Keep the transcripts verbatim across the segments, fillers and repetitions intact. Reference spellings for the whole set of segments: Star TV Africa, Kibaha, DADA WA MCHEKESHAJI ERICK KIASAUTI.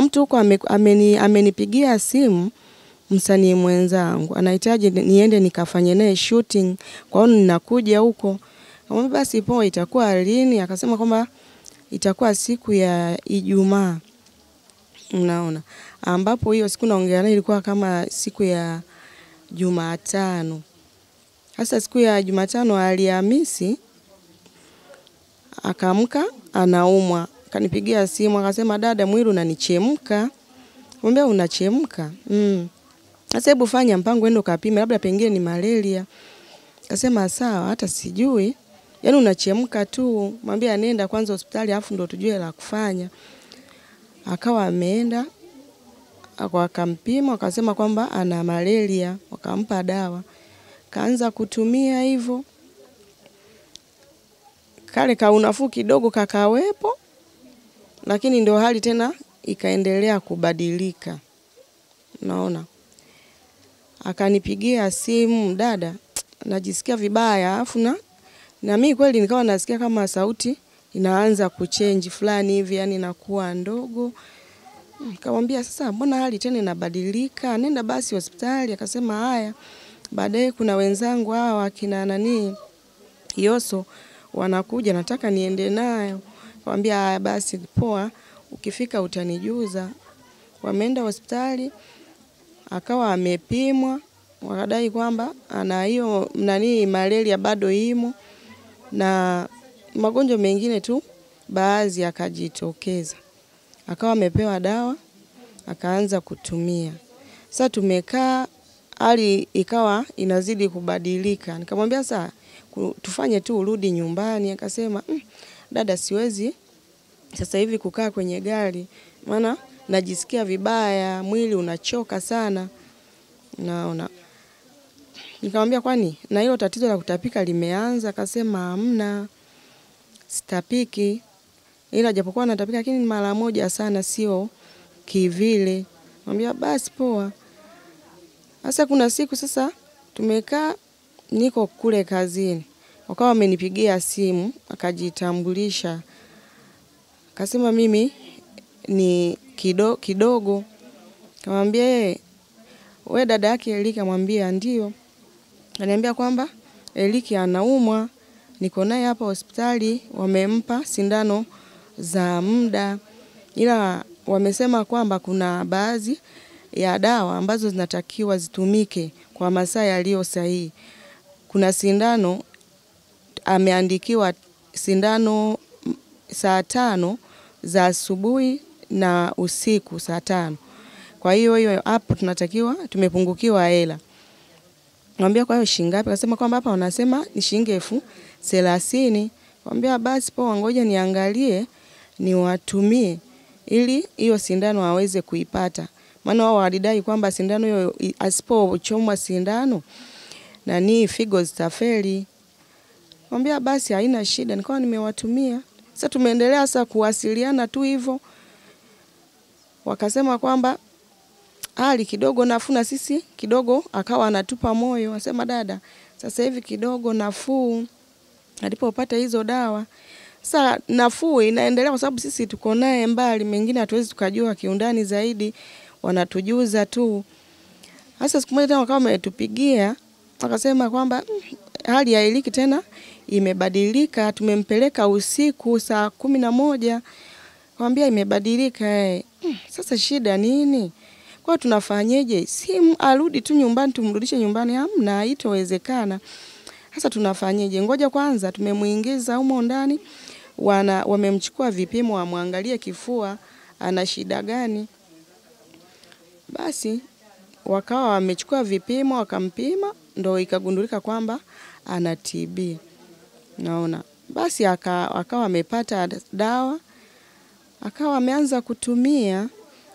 Mtu kwa ameni, amenipigia simu msanii mwenzangu anahitaji niende nikafanye naye shooting, kwa hiyo ninakuja huko. Kama basi poa itakuwa lini? Akasema kwamba itakuwa siku ya Ijumaa. Unaona, ambapo hiyo siku naongeana ilikuwa kama siku ya Jumatano. Sasa siku ya Jumatano, Alhamisi akaamka anaumwa. Kanipigia simu akasema, dada, mwili unanichemka. Mwambia unachemka. Mm. Sasa hebu fanya mpango endo kapime, labda pengine ni malaria. Akasema sawa, hata sijui. Yaani unachemka tu. Mwambia nenda kwanza hospitali afu ndo tujue la kufanya. Akawa ameenda akampima, akasema kwamba ana malaria, wakampa dawa. Kaanza kutumia hivyo. Kale kaunafuu kidogo kakawepo. Lakini ndio hali tena ikaendelea kubadilika. Naona. Akanipigia simu, dada, najisikia vibaya afu na na mimi kweli nikawa nasikia kama sauti inaanza kuchange fulani hivi, yani inakuwa ndogo. Nikamwambia sasa mbona hali tena inabadilika? Nenda basi hospitali. Akasema haya. Baadaye kuna wenzangu hawa akina nani Yoso wanakuja, nataka niende nayo. Wambia basi poa, ukifika utanijuza. Wameenda hospitali, akawa amepimwa, wakadai kwamba ana hiyo nani malaria bado imo na magonjwa mengine tu baadhi akajitokeza. Akawa amepewa dawa, akaanza kutumia. Sasa tumekaa hali ikawa inazidi kubadilika. Nikamwambia sasa tufanye tu urudi nyumbani. Akasema mm, dada, siwezi sasa hivi kukaa kwenye gari, maana najisikia vibaya, mwili unachoka sana. Naona. Nikamwambia kwani na hilo tatizo la kutapika limeanza? Akasema hamna, sitapiki. Ila japokuwa natapika lakini mara moja sana, sio kivile. Nikamwambia basi poa. Sasa kuna siku sasa tumekaa, niko kule kazini. Wakawa amenipigia simu, akajitambulisha. Akasema mimi ni kido, kidogo. Kamwambia yeye, wewe dada yake Erick? Amwambia ndio. Ananiambia kwamba Erick anaumwa, niko naye hapa hospitali, wamempa sindano za muda. Ila wamesema kwamba kuna baadhi ya dawa ambazo zinatakiwa zitumike kwa masaa yaliyo sahihi. Kuna sindano ameandikiwa sindano saa tano za asubuhi na usiku saa tano. Kwa hiyo hiyo hapo tunatakiwa tumepungukiwa hela. Mwambia kwa hiyo shilingi ngapi? Akasema kwamba hapa wanasema ni shilingi elfu thelathini. Mwambia basi poa, ngoja niangalie niwatumie ili hiyo sindano aweze kuipata. Maana wao walidai kwamba sindano hiyo asipochomwa sindano na ni figo zitafeli. Mwambia basi haina shida. Nikawa nimewatumia. Sasa tumeendelea sasa kuwasiliana tu hivyo. Wakasema kwamba hali kidogo nafuu, na sisi kidogo akawa anatupa moyo. Anasema dada, sasa hivi kidogo nafuu alipopata hizo dawa. Sasa nafuu inaendelea kwa sababu sisi tuko naye mbali, mengine hatuwezi tukajua kiundani zaidi, wanatujuza tu. Sasa siku moja tena wakawa wametupigia, akasema kwamba hali ya Erick tena imebadilika, tumempeleka usiku saa kumi na moja. Kwambia imebadilika eh. Sasa shida nini? Kwa tunafanyeje? Simu arudi tu nyumbani, tumrudishe nyumbani? Hamna, haitowezekana. Sasa tunafanyeje? Ngoja kwanza tumemuingiza humo ndani, wana wamemchukua vipimo, wamwangalie kifua ana shida gani. Basi wakawa wamechukua vipimo, wakampima, ndo ikagundulika kwamba ana T B. Naona. Basi akawa amepata dawa, akawa ameanza kutumia.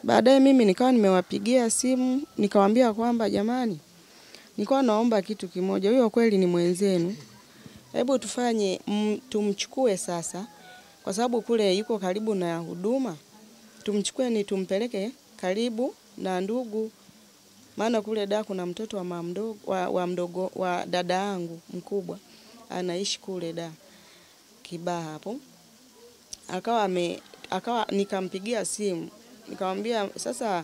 Baadaye mimi nikawa nimewapigia simu, nikawaambia kwamba jamani, nilikuwa naomba kitu kimoja, huyo kweli ni mwenzenu. Hebu tufanye tumchukue sasa, kwa sababu kule yuko karibu na huduma. Tumchukue ni tumpeleke karibu na ndugu. Maana kule da kuna mtoto wa mama mdogo wa, wa mdogo wa dada yangu mkubwa anaishi kule da Kibaha hapo. Akawa ame akawa nikampigia simu, Nikamwambia sasa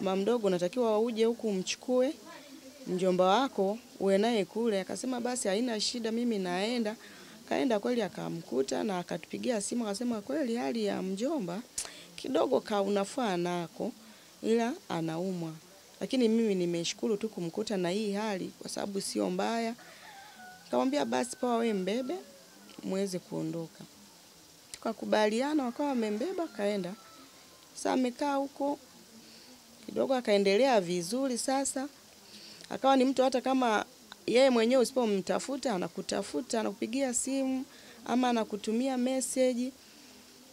mamdogo natakiwa uje huku mchukue mjomba wako uwe naye kule. Akasema basi haina shida mimi naenda. Kaenda kweli akamkuta na akatupigia simu akasema kweli hali ya mjomba kidogo kaunafaa nako ila anaumwa. Lakini mimi nimeshukuru tu kumkuta na hii hali kwa sababu sio mbaya. Nikamwambia basi poa wewe mbebe muweze kuondoka. Tukakubaliana wakawa wamembeba kaenda. Sasa amekaa huko kidogo akaendelea vizuri sasa. Akawa ni mtu hata kama yeye mwenyewe usipomtafuta anakutafuta, anakupigia simu ama anakutumia message.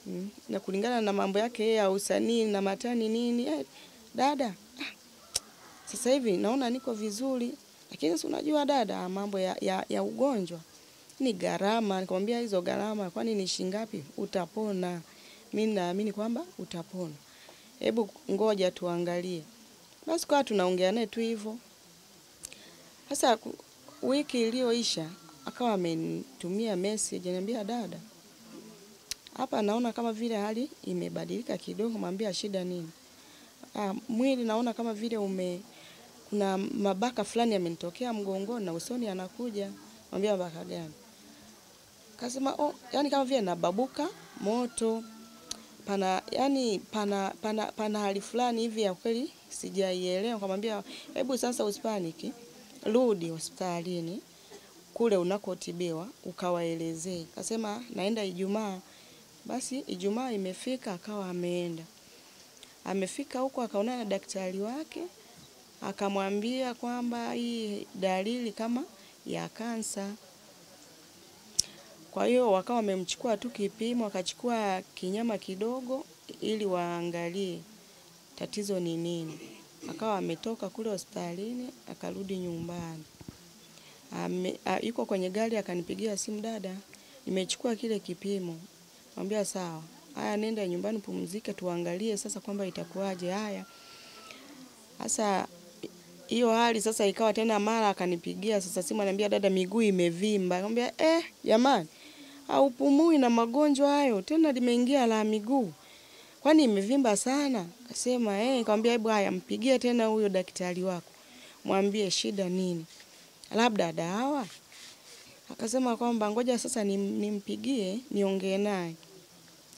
Mm. Na kulingana na mambo yake yeye ya usanii na matani nini, eh, dada sasa hivi naona niko vizuri, lakini si unajua dada mambo ya, ya, ya ugonjwa ni gharama. Nikamwambia hizo gharama kwani ni shingapi? Utapona. Mimi naamini kwamba utapona. Hebu ngoja tuangalie. Basi kwa tunaongea naye tu hivyo. Sasa wiki iliyoisha akawa amenitumia message ananiambia dada hapa naona kama vile hali imebadilika kidogo. Mwambia shida nini? Ah, mwili naona kama vile ume kuna mabaka fulani yamenitokea mgongoni na usoni anakuja. Mwambia mabaka gani? Kasema oh yani kama vile nababuka moto. Pana yani pana pana pana hali fulani hivi ya kweli sijaielewa. Kumwambia hebu sasa usipaniki. Rudi hospitalini kule unakotibiwa ukawaelezee. Kasema naenda Ijumaa. Basi Ijumaa imefika akawa ameenda. Amefika huko akaonana na daktari wake akamwambia kwamba hii dalili kama ya kansa. Kwa hiyo wakawa wamemchukua tu kipimo, akachukua kinyama kidogo ili waangalie tatizo ni nini. Akawa ametoka kule hospitalini akarudi nyumbani. Ame, a, yuko kwenye gari akanipigia simu dada, nimechukua kile kipimo. Mwambia sawa. Haya nenda nyumbani pumzika tuangalie sasa kwamba itakuwaje haya. Sasa hiyo hali sasa ikawa tena mara akanipigia sasa simu ananiambia dada miguu imevimba. Nikamwambia eh jamani au pumui na magonjwa hayo tena limeingia la miguu. Kwani imevimba sana? Akasema eh nikamwambia hebu haya mpigie tena huyo daktari wako. Mwambie shida nini? Labda dawa. Akasema kwamba ngoja sasa nimpigie niongee naye.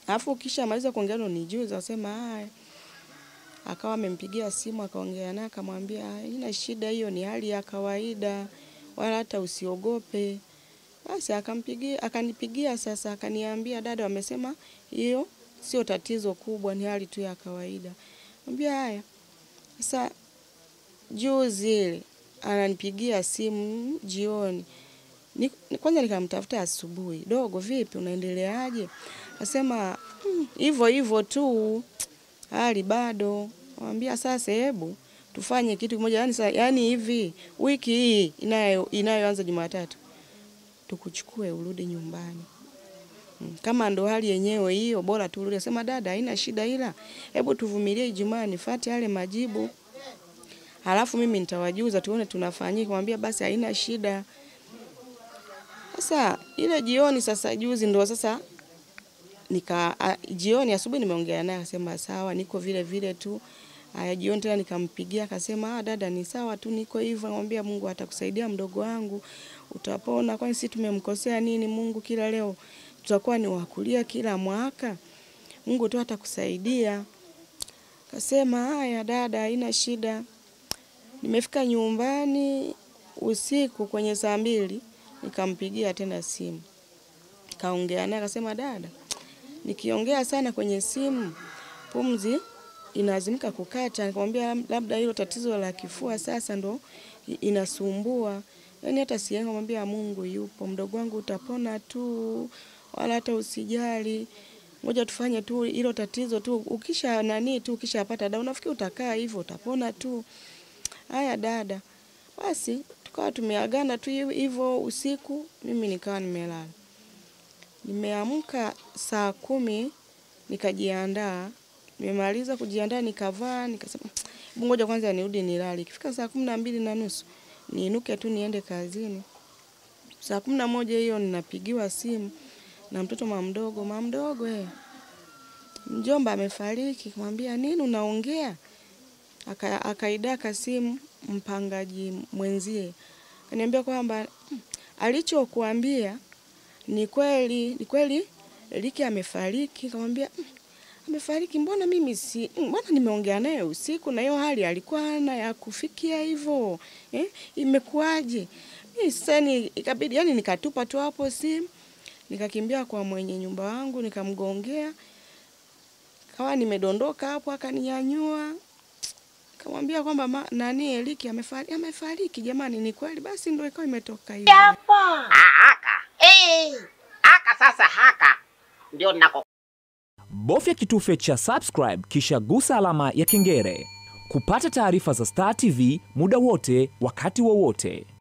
Alafu kisha maliza kuongea nalo nijue akasema haya. Akawa amempigia simu akaongea naye akamwambia ina shida hiyo ni hali ya kawaida wala hata usiogope. Basi akampigia akanipigia sasa akaniambia dada wamesema hiyo sio tatizo kubwa ni hali tu ya kawaida. Mwambia haya. Sasa juzi ananipigia simu jioni. Ni, kwanza nikamtafuta asubuhi. Dogo vipi unaendeleaje? Akasema hivyo hmm, hivyo tu. Hali bado. Mwambia sasa hebu tufanye kitu kimoja yani sasa yani hivi wiki hii inayo inayoanza Jumatatu tukuchukue urudi nyumbani. Hmm. Kama ndo hali yenyewe hiyo bora tu urudi. Akasema dada haina shida ila hebu tuvumilie Ijumaa nifuate yale majibu. Halafu mimi nitawajuza tuone tunafanyika. Kumwambia basi haina shida. Sasa ile jioni sasa juzi ndo sasa nika a, jioni asubuhi nimeongea naye akasema sawa niko vile vile tu. Haya jioni tena nikampigia akasema ah dada ni sawa tu niko hivyo. Ngomwambia Mungu atakusaidia mdogo wangu utapona. Kwani sisi tumemkosea nini Mungu kila leo? Tutakuwa ni wakulia kila mwaka. Mungu tu atakusaidia. Akasema haya dada haina shida. Nimefika nyumbani usiku kwenye saa mbili. Nikampigia tena simu. Kaongea naye akasema dada nikiongea sana kwenye simu pumzi inazimika kukata. Nikamwambia labda hilo tatizo la kifua sasa ndo inasumbua. Yaani hata siye nikamwambia Mungu yupo mdogo wangu utapona tu wala hata usijali. Ngoja tufanye tu hilo tatizo tu ukisha nani tu ukishapata dawa unafikiri utakaa hivyo utapona tu. Haya dada. Basi tukawa tumeagana tu hivyo usiku mimi nikawa nimelala. Nimeamka saa kumi nikajiandaa. Nimemaliza kujiandaa nikavaa nikasema hebu ngoja kwanza nirudi nilale. Ikifika saa kumi na mbili na nusu niinuke tu niende kazini. Saa kumi na moja hiyo ninapigiwa simu na mtoto mama mdogo, mama mdogo eh. mjomba amefariki, kumwambia nini unaongea? Aka, akaidaka simu mpangaji mwenzie. Kaniambia kwamba alichokuambia ni kweli, ni kweli Eriki amefariki. Kamwambia amefariki, mbona mimi si mbona nimeongea naye usiku na hiyo hali alikuwa na ya kufikia hivyo. Eh, imekuaje? Mimi sani ikabidi yani nikatupa tu hapo simu. Nikakimbia kwa mwenye nyumba wangu nikamgongea. Kawa nimedondoka hapo akaninyanyua. Kamwambia kwamba nani Eriki amefariki, amefariki jamani ni kweli. Basi ndio ikawa imetoka hiyo. Hapo. Haka. Eh. Haka sasa haka. Ndio ninako. Bofya kitufe cha subscribe kisha gusa alama ya kengele kupata taarifa za Star T V muda wote wakati wowote.